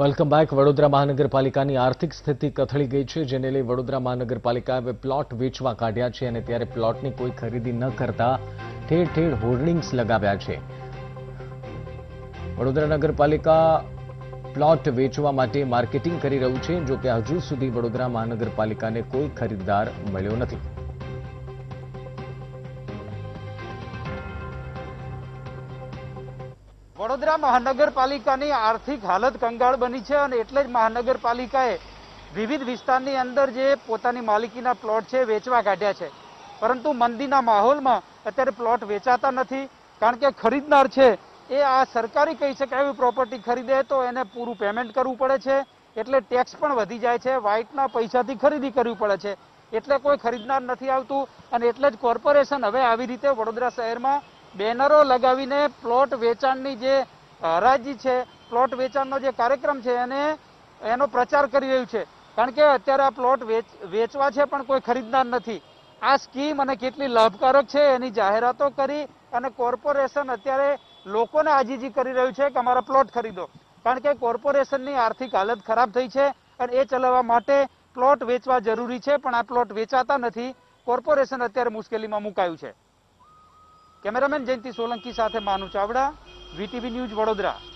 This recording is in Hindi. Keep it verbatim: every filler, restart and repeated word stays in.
Welcome back. વડોદરા મહાનગરપાલિકાની આર્થિક સ્થિતિ કથળી ગઈ છે, જેને લઈ વડોદરા મહાનગરપાલિકાએ પ્લોટ વેચવા કાઢ્યા છે અને ત્યારે પ્લોટની કોઈ ખરીદી ન કરતા ઠેર ઠેર હોર્ડિંગ્સ લગાવ્યા છે। વડોદરા નગરપાલિકા પ્લોટ વેચવા માટે માર્કેટિંગ કરી રહ્યું છે, જો કે હજુ સુધી વડોદરા મહાનગરપાલિકાને કોઈ ખરીદદાર મળ્યો નથી। वडोदरा महानगरपालिका की आर्थिक हालत कंगाल बनी है और एटले ज महानगरपालिकाए विविध विस्तार की अंदर जे पोतानी मालिकीना प्लॉट है वेचवा काढ्या है, परंतु मंदीना माहौल में अत्यारे प्लॉट वेचाता नहीं, कारण के खरीदनार है ए आ सरकारी कही शकाय प्रॉपर्टी खरीदे तो एने पूरु पेमेंट करवू पड़े है, एटले टैक्स पण वधी जाय है, व्हाइटना पैसाथी खरीदी करवी पड़े है, एटले कोई खरीदनार नहीं आवतुं अने एटले ज कोर्पोरेशन हवे आवी रीते वडोदरा शहर में बेनरो लगावीने प्लॉट वेचाणनी जे हराजी है, प्लॉट वेचाणनो जे कार्यक्रम है एने एनो प्रचार करी रह्यो छे, कारण के अत्यारे आ प्लॉट वेच वेचवा छे पण कोई खरीदनार नथी। आ स्कीम अने केटली लाभकारक है एनी जाहेरातो करी अने कोर्पोरेशन अत्यारे लोकोने आजीजी करी रह्यु छे के अमारा प्लॉट खरीदो, कारण के कोर्पोरेशननी आर्थिक हालत खराब थई छे अने ए चलाववा माटे प्लॉट वेचवा जरूरी है, पण आ प्लॉट वेचाता नथी। कोर्पोरेशन अत्यारे मुश्केलीमां मुकायुं छे। कैमरामैन जयंती सोलंकी साथे मानव चावड़ा, वीटीवी न्यूज, वडोदरा।